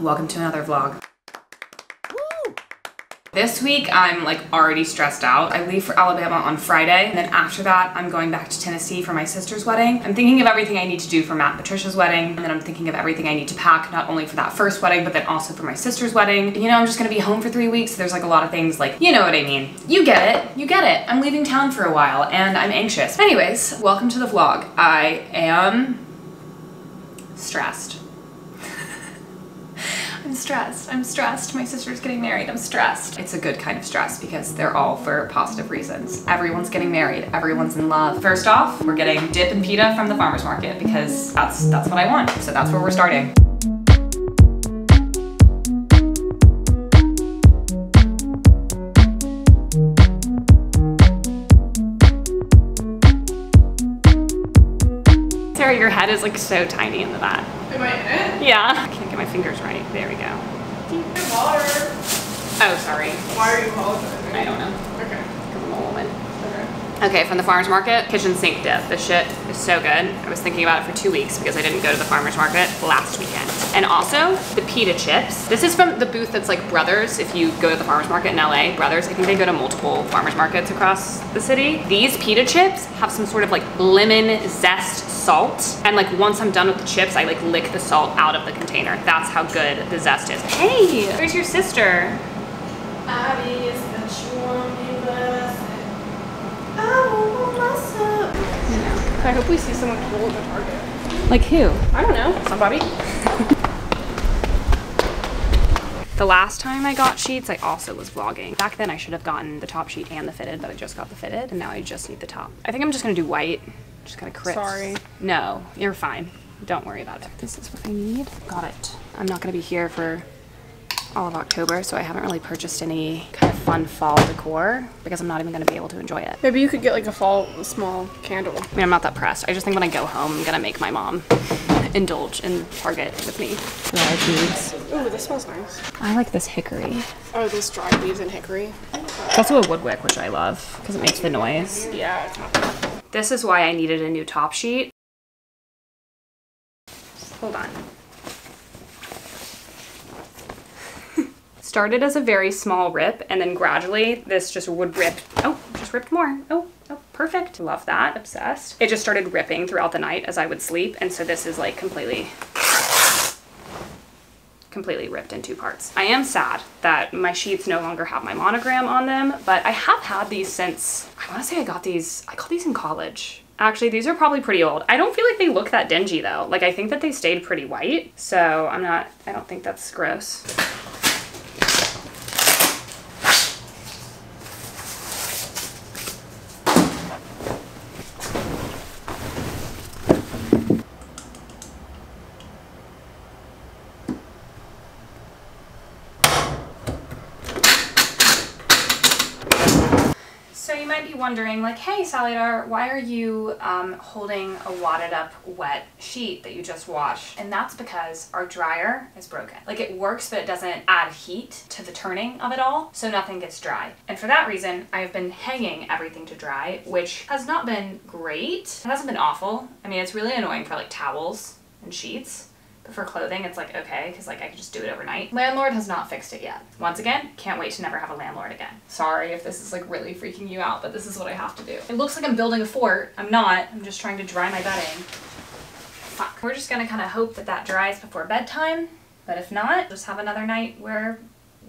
Welcome to another vlog. Woo! This week I'm like already stressed out. I leave for Alabama on Friday, and then after that I'm going back to Tennessee for my sister's wedding. I'm thinking of everything I need to do for Matt and Patricia's wedding, and then I'm thinking of everything I need to pack, not only for that first wedding, but then also for my sister's wedding. You know, I'm just gonna be home for 3 weeks, so there's like a lot of things, like, you know what I mean. You get it, you get it. I'm leaving town for a while, and I'm anxious. Anyways, welcome to the vlog. I am stressed. I'm stressed, I'm stressed. My sister's getting married, I'm stressed. It's a good kind of stress because they're all for positive reasons. Everyone's getting married, everyone's in love. First off, we're getting dip and pita from the farmer's market because that's what I want. So that's where we're starting. Sarah, your head is like so tiny in the back. Am I in it? Yeah. My fingers right. There we go. Water. Oh, sorry. Why are you apologizing? I don't know. Okay. Because I'm a woman. Okay. Okay, from the farmer's market, kitchen sink dip. This shit is so good. I was thinking about it for 2 weeks because I didn't go to the farmer's market last weekend. And also, the pita chips. This is from the booth that's like Brothers. If you go to the farmer's market in LA, Brothers, I think they go to multiple farmer's markets across the city. These pita chips have some sort of like lemon zest salt, and like once I'm done with the chips, I like lick the salt out of the container. That's how good the zest is. Hey, where's your sister? Abby is the chewing bus. Oh, what's up? I hope we see someone cool at the Target. Like who? I don't know. Somebody. The last time I got sheets, I also was vlogging. Back then, I should have gotten the top sheet and the fitted, but I just got the fitted, and now I just need the top. I think I'm just gonna do white. Just gotta crisp. Sorry. No, you're fine. Don't worry about it. This is what I need. Got it. I'm not gonna be here for all of October, so I haven't really purchased any kind of fun fall decor because I'm not even gonna be able to enjoy it. Maybe you could get like a fall small candle. I mean, I'm not that pressed. I just think when I go home, I'm gonna make my mom indulge in Target with me. Dried leaves. Ooh, this smells nice. I like this hickory. Oh, this dried leaves and hickory. It's also a wood wick, which I love because it makes the noise. Yeah, it's not bad. This is why I needed a new top sheet. Hold on. Started as a very small rip, and then gradually this just would rip. Oh, just ripped more. Oh, perfect. Love that. Obsessed. It just started ripping throughout the night as I would sleep, and so this is like completely ripped in two parts. I am sad that my sheets no longer have my monogram on them, but I have had these since, I wanna say I got these in college. Actually, these are probably pretty old. I don't feel like they look that dingy though. Like, I think that they stayed pretty white, so I don't think that's gross. Wondering, like, hey Salidar, why are you holding a wadded up wet sheet that you just washed? And that's because our dryer is broken. Like, it works, but it doesn't add heat to the turning of it all, so nothing gets dry. And for that reason, I've been hanging everything to dry, which has not been great. It hasn't been awful. I mean, it's really annoying for like towels and sheets. For clothing, it's like, okay, because like I can just do it overnight. Landlord has not fixed it yet. Once again, can't wait to never have a landlord again. Sorry if this is like really freaking you out, but this is what I have to do. It looks like I'm building a fort. I'm not. I'm just trying to dry my bedding. Fuck. We're just gonna kind of hope that that dries before bedtime, but if not, just have another night where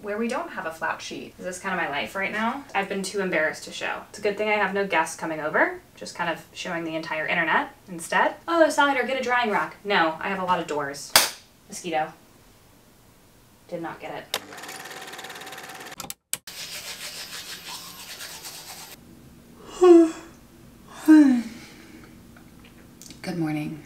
we don't have a flat sheet. This is kind of my life right now. I've been too embarrassed to show. It's a good thing I have no guests coming over, just kind of showing the entire internet instead. Oh, Salidar, get a drying rack. No, I have a lot of doors. Mosquito. Did not get it. Good morning.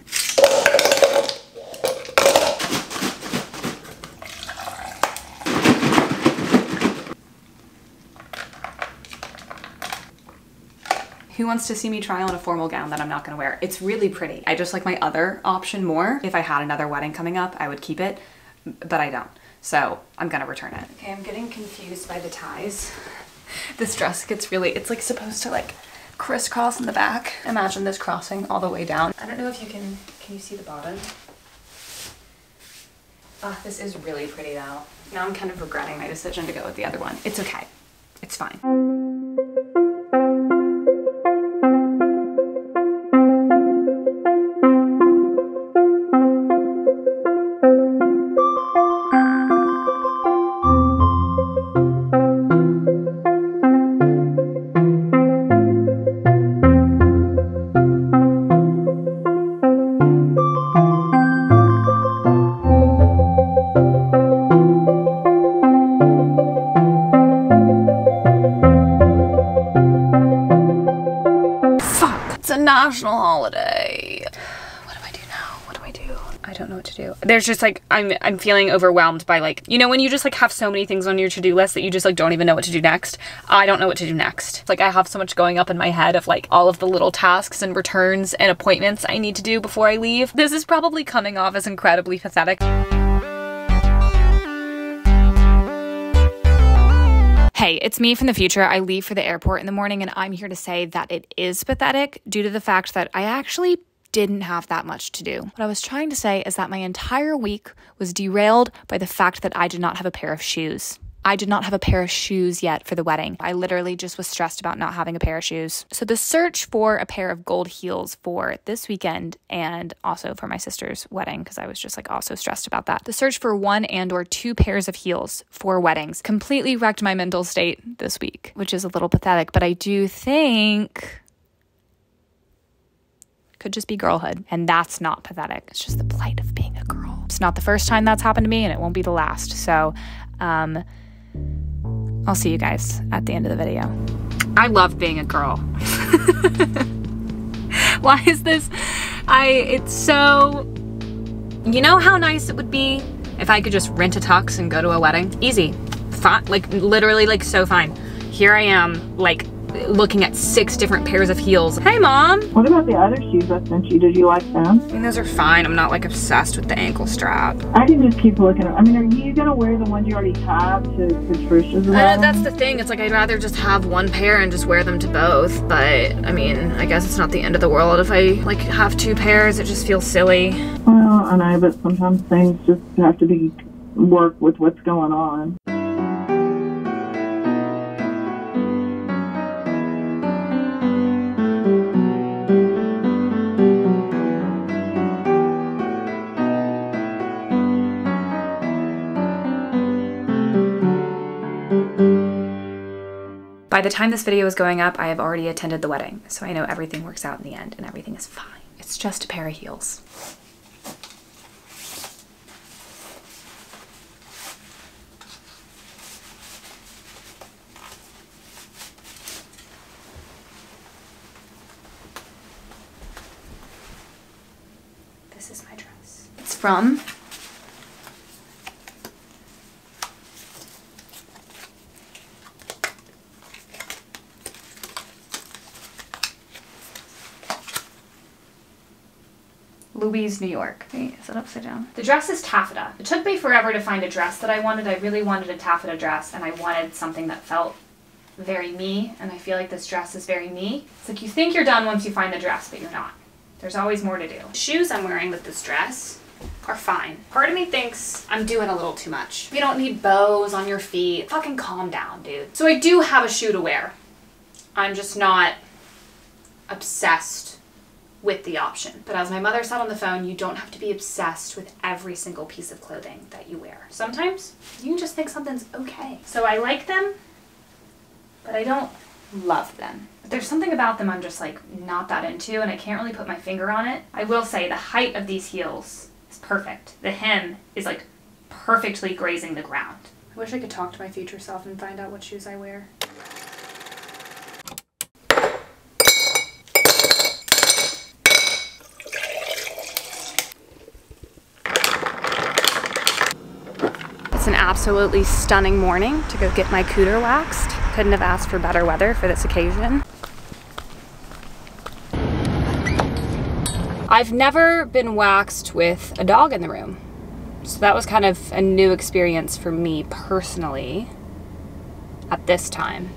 Who wants to see me try on a formal gown that I'm not gonna wear? It's really pretty. I just like my other option more. If I had another wedding coming up, I would keep it, but I don't. So I'm gonna return it. Okay, I'm getting confused by the ties. This dress gets really, it's like supposed to like crisscross in the back. Imagine this crossing all the way down. I don't know if you can you see the bottom? Oh, this is really pretty though. Now I'm kind of regretting my decision to go with the other one. It's okay. It's fine. National holiday. What do I do now? What do I do? I don't know what to do. There's just like, I'm feeling overwhelmed by like, you know, when you just like have so many things on your to-do list that you just like don't even know what to do next. I don't know what to do next. Like I have so much going up in my head of like all of the little tasks and returns and appointments I need to do before I leave. This is probably coming off as incredibly pathetic. Hey, it's me from the future. I leave for the airport in the morning and I'm here to say that it is pathetic due to the fact that I actually didn't have that much to do. What I was trying to say is that my entire week was derailed by the fact that I did not have a pair of shoes. I did not have a pair of shoes yet for the wedding. I literally just was stressed about not having a pair of shoes. So the search for a pair of gold heels for this weekend and also for my sister's wedding, because I was just like also stressed about that. The search for one and or two pairs of heels for weddings completely wrecked my mental state this week, which is a little pathetic, but I do think could just be girlhood. And that's not pathetic. It's just the plight of being a girl. It's not the first time that's happened to me and it won't be the last. So, I'll see you guys at the end of the video. I love being a girl. Why is this? It's so, you know how nice it would be if I could just rent a tux and go to a wedding? Easy, fine, like literally like so fine. Here I am like looking at 6 different pairs of heels. Hey mom. What about the other shoes I sent you? Did you like them? I mean, those are fine. I'm not like obsessed with the ankle strap. I can just keep looking. I mean, are you gonna wear the ones you already have to Trish's? That's the thing. It's like, I'd rather just have one pair and just wear them to both. But I mean, I guess it's not the end of the world if I like have 2 pairs. It just feels silly. Well, I know, but sometimes things just have to be work with what's going on. By the time this video is going up, I have already attended the wedding, so I know everything works out in the end and everything is fine. It's just a pair of heels. This is my dress. It's from Louise, New York. Wait, is it upside down? The dress is taffeta. It took me forever to find a dress that I wanted. I really wanted a taffeta dress and I wanted something that felt very me, and I feel like this dress is very me. It's like you think you're done once you find the dress, but you're not. There's always more to do. The shoes I'm wearing with this dress are fine. Part of me thinks I'm doing a little too much. You don't need bows on your feet. Fucking calm down, dude. So I do have a shoe to wear. I'm just not obsessed with the option. But as my mother said on the phone, you don't have to be obsessed with every single piece of clothing that you wear. Sometimes you just think something's okay. So I like them, but I don't love them. But there's something about them I'm just like not that into, and I can't really put my finger on it. I will say the height of these heels is perfect. The hem is like perfectly grazing the ground. I wish I could talk to my future self and find out what shoes I wear. It's an absolutely stunning morning to go get my cooter waxed. Couldn't have asked for better weather for this occasion. I've never been waxed with a dog in the room, so that was kind of a new experience for me personally at this time.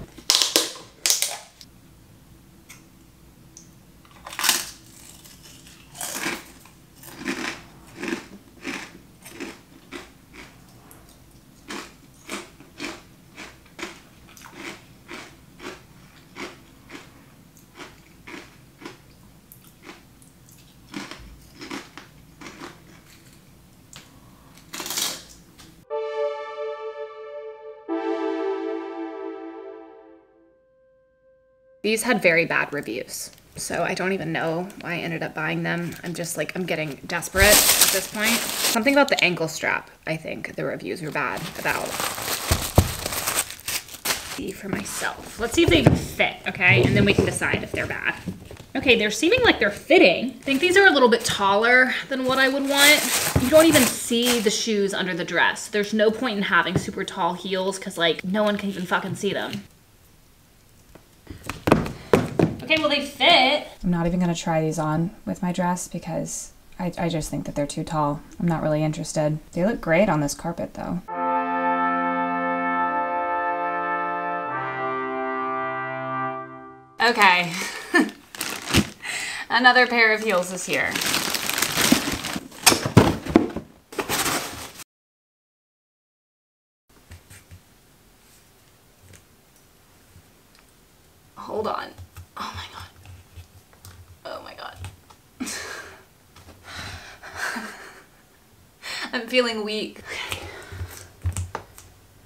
These had very bad reviews, so I don't even know why I ended up buying them. I'm just like, I'm getting desperate at this point. Something about the ankle strap, I think the reviews were bad about. See for myself. Let's see if they even fit, okay? And then we can decide if they're bad. Okay, they're seeming like they're fitting. I think these are a little bit taller than what I would want. You don't even see the shoes under the dress. There's no point in having super tall heels because like no one can even fucking see them. Okay, well they fit. I'm not even gonna try these on with my dress because I just think that they're too tall. I'm not really interested. They look great on this carpet though. Okay. Another pair of heels this year. Hold on. Oh my God. Oh my God. I'm feeling weak.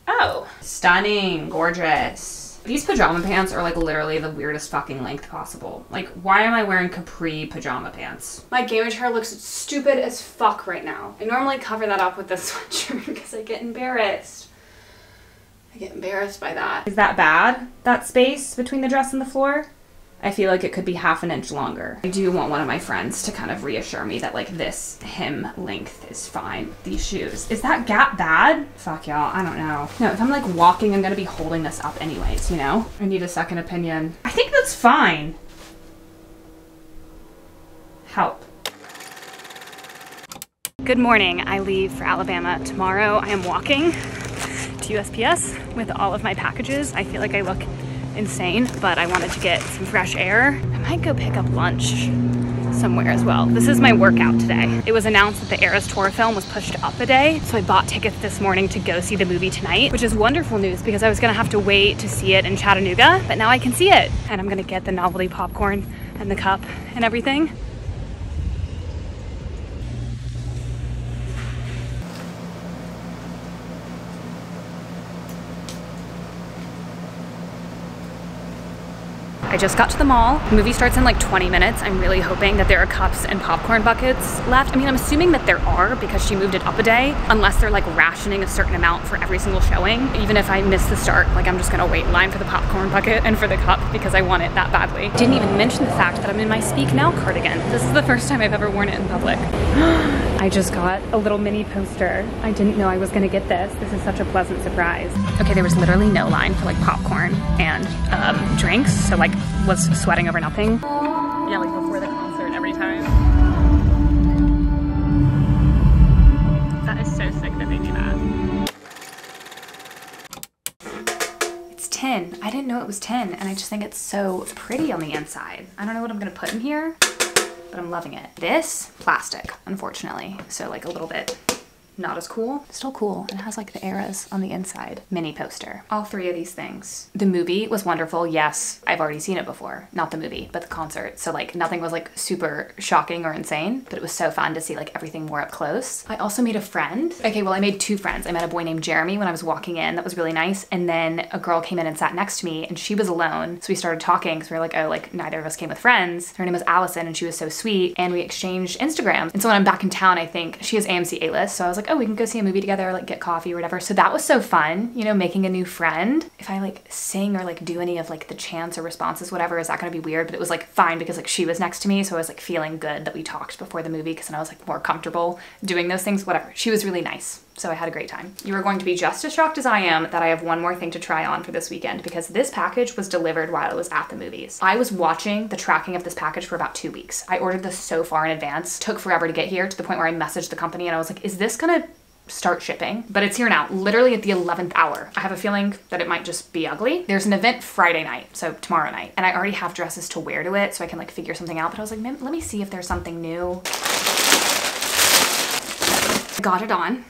Oh. Stunning, gorgeous. These pajama pants are like literally the weirdest fucking length possible. Like, why am I wearing capri pajama pants? My gamage hair looks stupid as fuck right now. I normally cover that up with this sweatshirt because I get embarrassed. I get embarrassed by that. Is that bad? That space between the dress and the floor? I feel like it could be half an inch longer. I do want one of my friends to kind of reassure me that like this hem length is fine. These shoes. Is that gap bad? Fuck y'all, I don't know. No, if I'm like walking, I'm gonna be holding this up anyways, you know? I need a second opinion. I think that's fine. Help. Good morning, I leave for Alabama tomorrow. I am walking to USPS with all of my packages. I feel like I look insane, but I wanted to get some fresh air. I might go pick up lunch somewhere as well. This is my workout today. It was announced that the Eras Tour film was pushed up a day, so I bought tickets this morning to go see the movie tonight, which is wonderful news because I was gonna have to wait to see it in Chattanooga, but now I can see it. And I'm gonna get the novelty popcorn and the cup and everything. I just got to the mall. The movie starts in like 20 minutes. I'm really hoping that there are cups and popcorn buckets left. I mean, I'm assuming that there are because she moved it up a day, unless they're like rationing a certain amount for every single showing. Even if I miss the start, like I'm just gonna wait in line for the popcorn bucket and for the cup because I want it that badly. Didn't even mention the fact that I'm in my Speak Now cardigan. This is the first time I've ever worn it in public. I just got a little mini poster. I didn't know I was gonna get this. This is such a pleasant surprise. Okay, there was literally no line for like popcorn and drinks, so like, was sweating over nothing. Yeah, like before the concert every time. That is so sick that they do that. It's 10. I didn't know it was 10, and I just think it's so pretty on the inside. I don't know what I'm gonna put in here, but I'm loving it. This, plastic, unfortunately. So like a little bit not as cool. Still cool. It has like the eras on the inside. Mini poster. All three of these things. The movie was wonderful. Yes, I've already seen it before. Not the movie, but the concert. So like nothing was like super shocking or insane, but it was so fun to see like everything more up close. I also made a friend. Okay, well I made two friends. I met a boy named Jeremy when I was walking in. That was really nice. And then a girl came in and sat next to me and she was alone. So we started talking because we were like, oh, like neither of us came with friends. Her name was Allison and she was so sweet. And we exchanged Instagrams. And so when I'm back in town, I think she has AMC A-list. So I was like, oh, we can go see a movie together, like get coffee or whatever. So that was so fun, you know, making a new friend. If I like sing or like do any of like the chants or responses, whatever, is that gonna be weird? But it was like fine because like she was next to me. So I was like feeling good that we talked before the movie because then I was like more comfortable doing those things, whatever. She was really nice. So I had a great time. You are going to be just as shocked as I am that I have one more thing to try on for this weekend because this package was delivered while I was at the movies. I was watching the tracking of this package for about 2 weeks. I ordered this so far in advance, took forever to get here to the point where I messaged the company and I was like, is this gonna start shipping? But it's here now, literally at the 11th hour. I have a feeling that it might just be ugly. There's an event Friday night, so tomorrow night, and I already have dresses to wear to it so I can like figure something out. But I was like, let me see if there's something new. I got it on.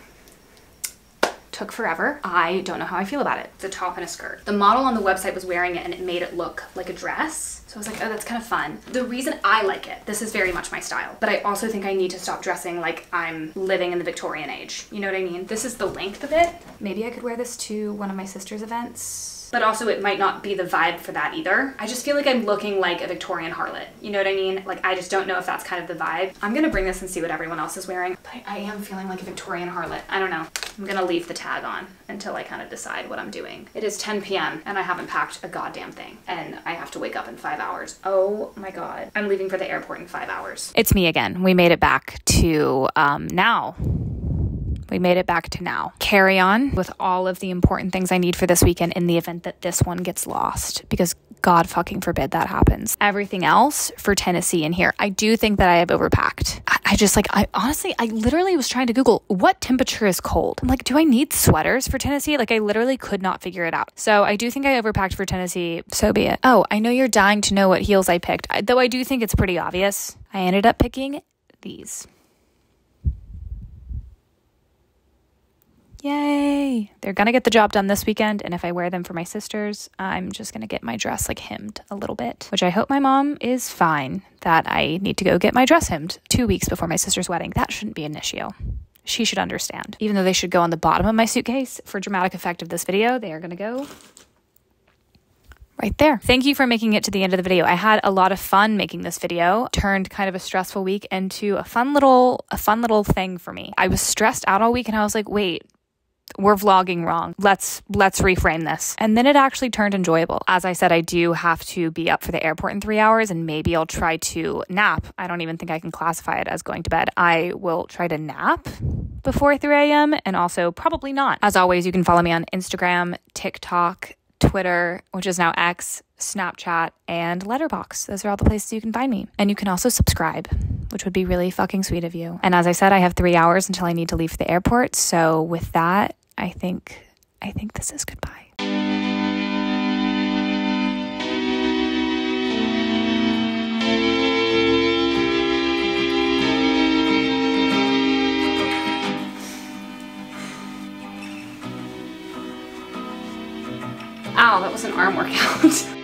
Took forever. I don't know how I feel about it. It's a top and a skirt. The model on the website was wearing it and it made it look like a dress. So I was like, oh, that's kind of fun. The reason I like it, this is very much my style, but I also think I need to stop dressing like I'm living in the Victorian age. You know what I mean? This is the length of it. Maybe I could wear this to one of my sister's events. but also it might not be the vibe for that either. I just feel like I'm looking like a Victorian harlot. You know what I mean? Like, I just don't know if that's kind of the vibe. I'm gonna bring this and see what everyone else is wearing, but I am feeling like a Victorian harlot. I don't know. I'm gonna leave the tag on until I kind of decide what I'm doing. It is 10 p.m. and I haven't packed a goddamn thing, and I have to wake up in 5 hours. Oh my God. I'm leaving for the airport in 5 hours. It's me again. We made it back to now. We made it back to now. Carry on with all of the important things I need for this weekend in the event that this one gets lost, because God fucking forbid that happens. Everything else for Tennessee in here. I do think that I have overpacked. I just like, I honestly, I literally was trying to Google what temperature is cold. I'm like, do I need sweaters for Tennessee? Like, I literally could not figure it out. So I do think I overpacked for Tennessee. So be it. Oh, I know you're dying to know what heels I picked, though I do think it's pretty obvious. I ended up picking these. Yay. They're going to get the job done this weekend. And if I wear them for my sisters, I'm just going to get my dress like hemmed a little bit, which I hope my mom is fine that I need to go get my dress hemmed 2 weeks before my sister's wedding. That shouldn't be an issue. She should understand. Even though they should go on the bottom of my suitcase for dramatic effect of this video, they are going to go right there. Thank you for making it to the end of the video. I had a lot of fun making this video. Turned kind of a stressful week into a fun little thing for me. I was stressed out all week and I was like, wait, we're vlogging wrong. Let's reframe this. And then it actually turned enjoyable. As I said, I do have to be up for the airport in 3 hours and maybe I'll try to nap. I don't even think I can classify it as going to bed. I will try to nap before 3 a.m. and also probably not. As always, you can follow me on Instagram, TikTok, Twitter, which is now X, Snapchat, and Letterboxd. Those are all the places you can find me. And you can also subscribe, which would be really fucking sweet of you. And as I said, I have 3 hours until I need to leave for the airport. So with that, I think this is goodbye. Ow, that was an arm workout.